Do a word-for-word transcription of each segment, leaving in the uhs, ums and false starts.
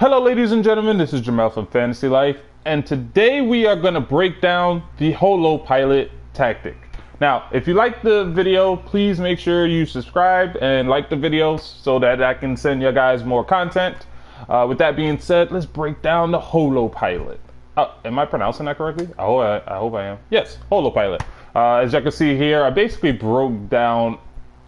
Hello ladies and gentlemen, this is Jamal from Fantasy Life, and today we are going to break down the Holo Pilot tactic. Now, if you like the video, please make sure you subscribe and like the video so that I can send you guys more content. Uh, with that being said, let's break down the Holo Pilot. Uh, am I pronouncing that correctly? I hope I, I, hope I am. Yes, Holo Pilot. Uh, as you can see here, I basically broke down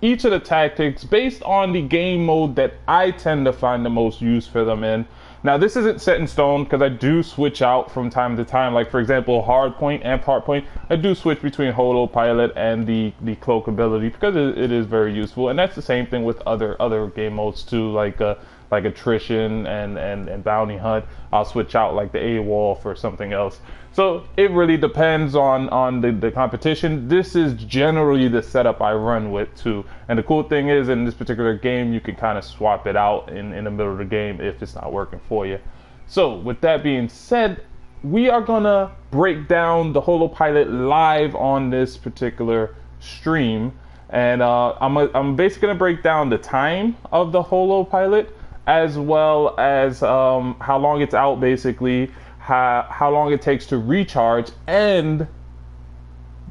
each of the tactics based on the game mode that I tend to find the most use for them in. Now, this isn't set in stone because I do switch out from time to time. Like, for example, Hardpoint and Partpoint, I do switch between Holo Pilot and the, the cloak ability because it, it is very useful. And that's the same thing with other other game modes too, like uh, like Attrition and, and, and Bounty Hunt. I'll switch out like the AWOL for something else. So it really depends on, on the, the competition. This is generally the setup I run with too. And the cool thing is, in this particular game, you can kind of swap it out in, in the middle of the game if it's not working for you. So with that being said, we are gonna break down the Holo Pilot live on this particular stream. And uh, I'm, a, I'm basically gonna break down the time of the Holo Pilot, as well as um, how long it's out basically, How, how long it takes to recharge, and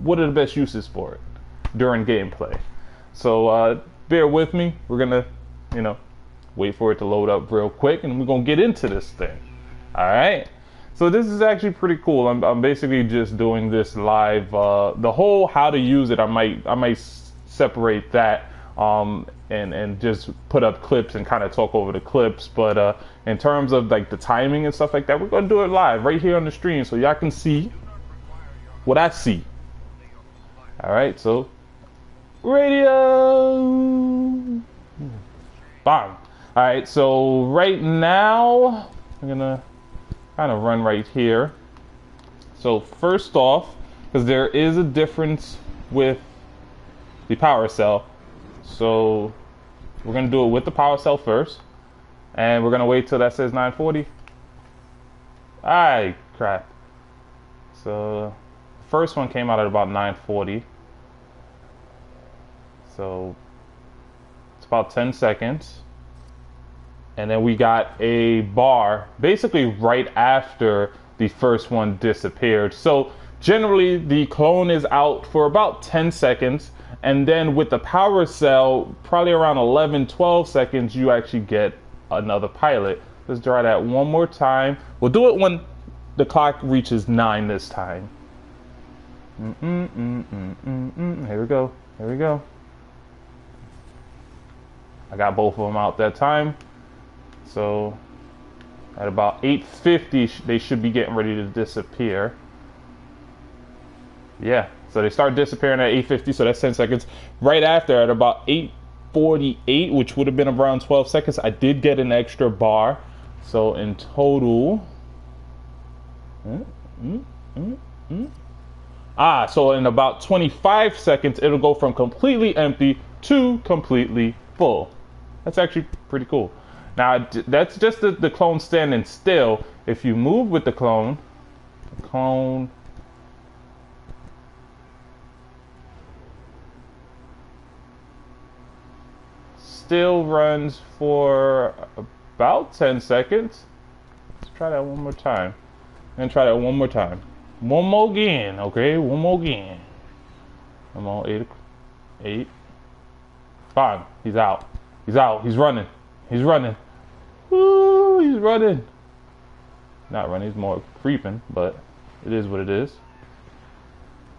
what are the best uses for it during gameplay. So uh, bear with me. We're gonna, you know, wait for it to load up real quick, and we're gonna get into this thing. All right. So this is actually pretty cool. I'm, I'm basically just doing this live. Uh, the whole how to use it, I might I might separate that um, and and just put up clips and kind of talk over the clips, but. Uh, In terms of like the timing and stuff like that, we're gonna do it live right here on the stream so y'all can see what I see. All right, so radio, bam. All right, so right now I'm gonna kind of run right here. So first off, because there is a difference with the power cell, so we're gonna do it with the power cell first. And we're gonna wait till that says nine forty. Aye, crap. So, the first one came out at about nine forty. So, it's about ten seconds. And then we got a bar, basically right after the first one disappeared. So, generally, the clone is out for about ten seconds. And then with the power cell, probably around eleven, twelve seconds, you actually get another pilot. Let's try that one more time. We'll do it when the clock reaches nine this time. Mm -mm -mm -mm -mm -mm. Here we go. Here we go. I got both of them out that time. So at about eight fifty, they should be getting ready to disappear. Yeah. So they start disappearing at eight fifty. So that's ten seconds. Right after, at about eight forty-eight, which would have been around twelve seconds, I did get an extra bar. So in total, mm, mm, mm, mm. ah so in about twenty-five seconds, it'll go from completely empty to completely full. That's actually pretty cool. Now that's just the, the clone standing still. If you move with the clone the clone still runs for about ten seconds. Let's try that one more time. And try that one more time. One more again, okay? One more again. I'm on eight. Eight. Fine. He's out. He's out. He's running. He's running. Woo! He's running. Not running. He's more creeping, but it is what it is.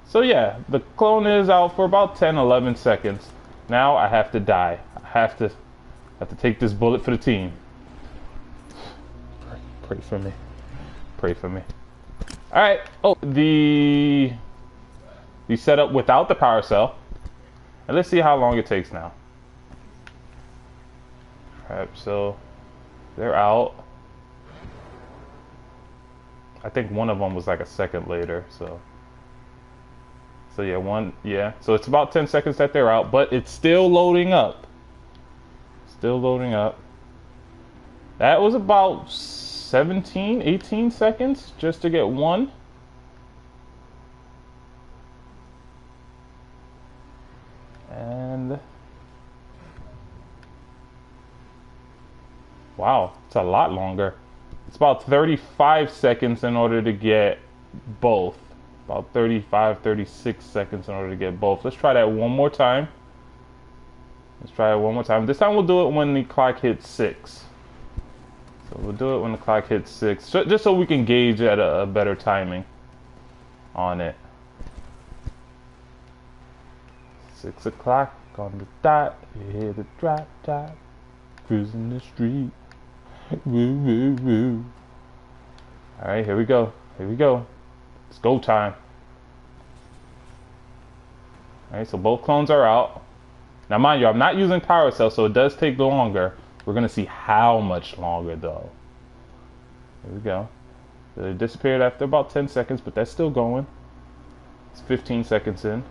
So yeah, the clone is out for about ten, eleven seconds. Now I have to die. Have to have to take this bullet for the team. Pray, pray for me. Pray for me. All right. Oh, the the setup without the power cell. And let's see how long it takes now. Crap. So they're out. I think one of them was like a second later. So. So yeah, one. Yeah. So it's about ten seconds that they're out, but it's still loading up. Still loading up. That was about seventeen, eighteen seconds just to get one. And wow, it's a lot longer. It's about thirty-five seconds in order to get both. About thirty-five, thirty-six seconds in order to get both. Let's try that one more time. Let's try it one more time. This time we'll do it when the clock hits six. So we'll do it when the clock hits six, so, just so we can gauge at a, a better timing on it. Six o'clock on the dot. You hear the drop drop. Cruising the street. Woo woo woo. All right, here we go. Here we go. It's go time. All right, so both clones are out. Now, mind you, I'm not using power cells, so it does take longer. We're going to see how much longer, though. Here we go. So it disappeared after about ten seconds, but that's still going. It's fifteen seconds in.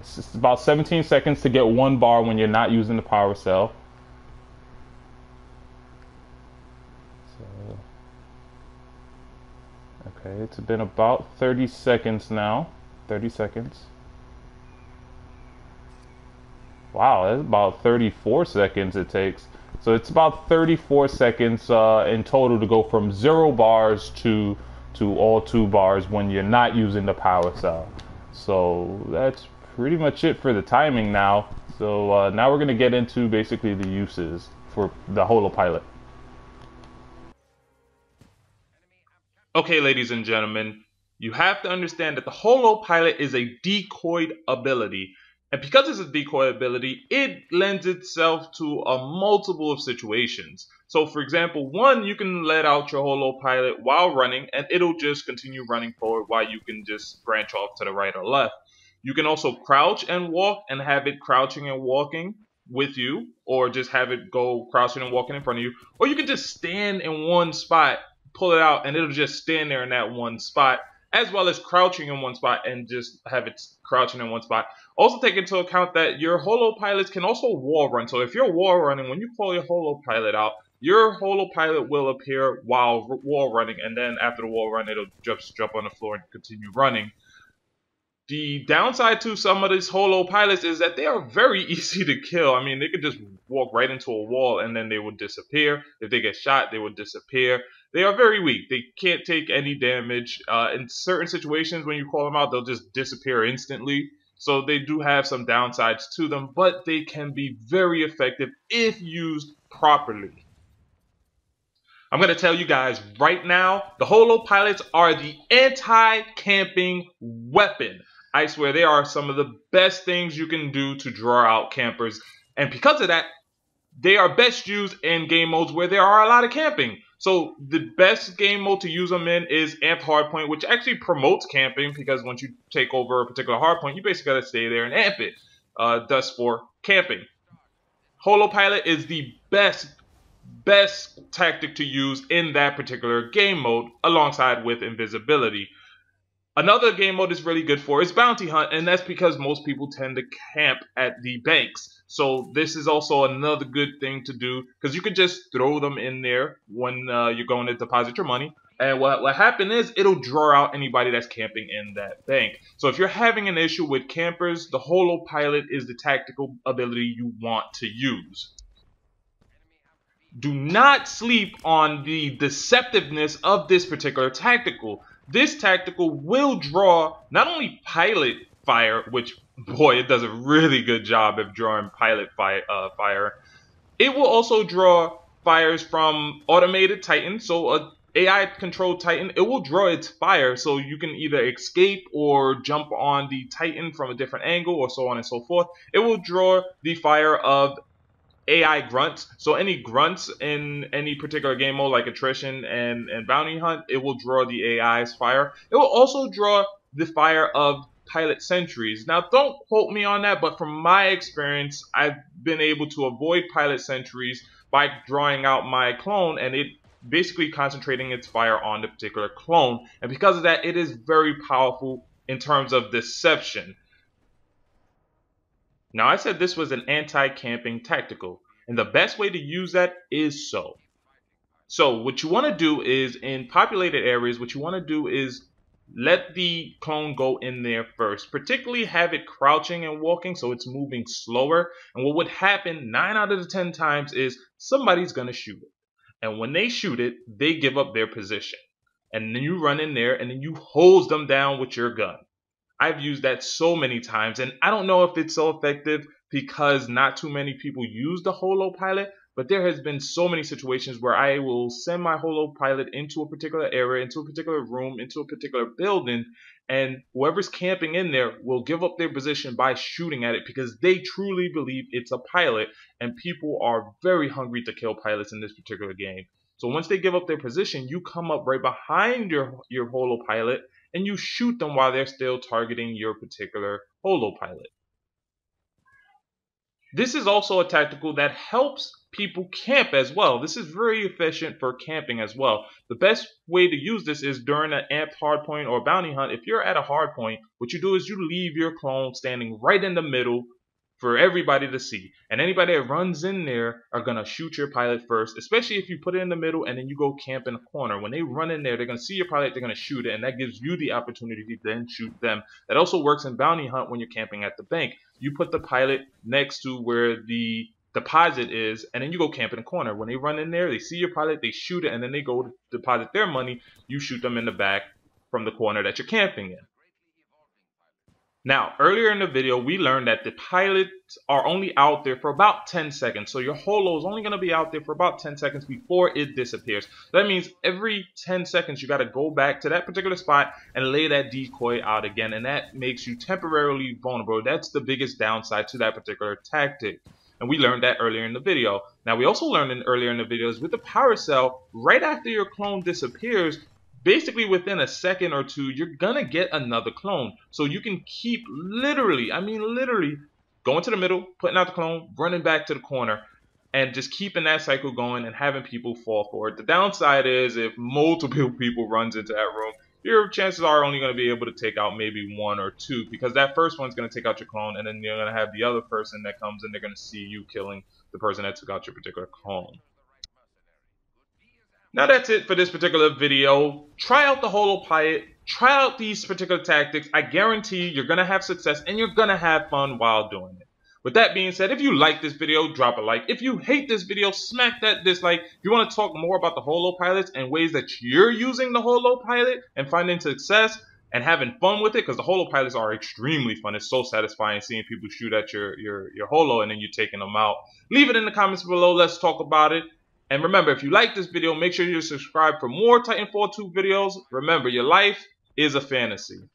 It's just about seventeen seconds to get one bar when you're not using the power cell. So, okay, it's been about thirty seconds now. thirty seconds. Wow, that's about thirty-four seconds it takes. So it's about thirty-four seconds uh, in total to go from zero bars to to all two bars when you're not using the power cell. So that's pretty much it for the timing now. So uh, now we're gonna get into basically the uses for the Holo Pilot. Okay, ladies and gentlemen, you have to understand that the Holo Pilot is a decoyed ability. And because it's a decoy ability, it lends itself to a multiple of situations. So for example, one, you can let out your Holo Pilot while running and it'll just continue running forward while you can just branch off to the right or left. You can also crouch and walk and have it crouching and walking with you, or just have it go crouching and walking in front of you. Or you can just stand in one spot, pull it out, and it'll just stand there in that one spot, as well as crouching in one spot and just have it crouching in one spot. Also take into account that your Holo Pilots can also wall run. So if you're wall running, when you call your Holo Pilot out, your Holo Pilot will appear while wall running, and then after the wall run, it'll just jump on the floor and continue running. The downside to some of these Holo Pilots is that they are very easy to kill. I mean, they could just walk right into a wall and then they would disappear. If they get shot, they would disappear. They are very weak. They can't take any damage. Uh, in certain situations, when you call them out, they'll just disappear instantly. So they do have some downsides to them, but they can be very effective if used properly. I'm going to tell you guys right now, the Holo Pilots are the anti-camping weapon. I swear, they are some of the best things you can do to draw out campers. And because of that, they are best used in game modes where there are a lot of camping. So the best game mode to use them in is Amped Hardpoint, which actually promotes camping, because once you take over a particular hardpoint, you basically got to stay there and amp it, uh, thus for camping. Holo Pilot is the best, best tactic to use in that particular game mode, alongside with invisibility. Another game mode it's really good for is Bounty Hunt, and that's because most people tend to camp at the banks. So this is also another good thing to do, because you could just throw them in there when uh, you're going to deposit your money. And what what happen is it'll draw out anybody that's camping in that bank. So if you're having an issue with campers, the Holo Pilot is the tactical ability you want to use. Do not sleep on the deceptiveness of this particular tactical. This tactical will draw not only pilot fire, which, boy, it does a really good job of drawing pilot fi uh, fire. It will also draw fires from automated Titan, so a A I-controlled Titan, it will draw its fire, so you can either escape or jump on the Titan from a different angle, or so on and so forth. It will draw the fire of A I grunts, so any grunts in any particular game mode, like Attrition and, and Bounty Hunt, it will draw the A I's fire. It will also draw the fire of pilot sentries. Now, don't quote me on that, but from my experience, I've been able to avoid pilot sentries by drawing out my clone and it basically concentrating its fire on the particular clone. And because of that, it is very powerful in terms of deception. Now, I said this was an anti-camping tactical, and the best way to use that is so. So what you want to do is, in populated areas, what you want to do is let the clone go in there first, particularly have it crouching and walking, so it's moving slower. And what would happen nine out of the ten times is somebody's going to shoot it. And when they shoot it, they give up their position. And then you run in there and then you hose them down with your gun. I've used that so many times, and I don't know if it's so effective because not too many people use the Holo Pilot, but there has been so many situations where I will send my Holo Pilot into a particular area, into a particular room, into a particular building, and whoever's camping in there will give up their position by shooting at it because they truly believe it's a pilot, and people are very hungry to kill pilots in this particular game. So once they give up their position, you come up right behind your, your Holo Pilot, and you shoot them while they're still targeting your particular Holo Pilot. This is also a tactical that helps people camp as well. This is very efficient for camping as well. The best way to use this is during an amp hardpoint or bounty hunt. If you're at a hardpoint, what you do is you leave your clone standing right in the middle for everybody to see. And anybody that runs in there are going to shoot your pilot first, especially if you put it in the middle and then you go camp in a corner. When they run in there, they're going to see your pilot, they're going to shoot it, and that gives you the opportunity to then shoot them. That also works in bounty hunt when you're camping at the bank. You put the pilot next to where the deposit is, and then you go camp in a corner. When they run in there, they see your pilot, they shoot it, and then they go to deposit their money. You shoot them in the back from the corner that you're camping in. Now, earlier in the video, we learned that the pilots are only out there for about ten seconds. So your holo is only going to be out there for about ten seconds before it disappears. That means every ten seconds, you got to go back to that particular spot and lay that decoy out again. And that makes you temporarily vulnerable. That's the biggest downside to that particular tactic. And we learned that earlier in the video. Now, we also learned in earlier in the videos with the power cell, right after your clone disappears, basically within a second or two, you're going to get another clone. So you can keep literally, I mean literally, going to the middle, putting out the clone, running back to the corner, and just keeping that cycle going and having people fall for it. The downside is if multiple people runs into that room, your chances are only going to be able to take out maybe one or two, because that first one's going to take out your clone, and then you're going to have the other person that comes and they're going to see you killing the person that took out your particular clone. Now that's it for this particular video. Try out the Holo Pilot. Try out these particular tactics. I guarantee you're going to have success and you're going to have fun while doing it. With that being said, if you like this video, drop a like. If you hate this video, smack that dislike. If you want to talk more about the Holo Pilots and ways that you're using the Holo Pilot and finding success and having fun with it, because the Holo Pilots are extremely fun. It's so satisfying seeing people shoot at your, your, your holo and then you're taking them out. Leave it in the comments below. Let's talk about it. And remember, if you like this video, make sure you're subscribed for more Titanfall two videos. Remember, your life is a fantasy.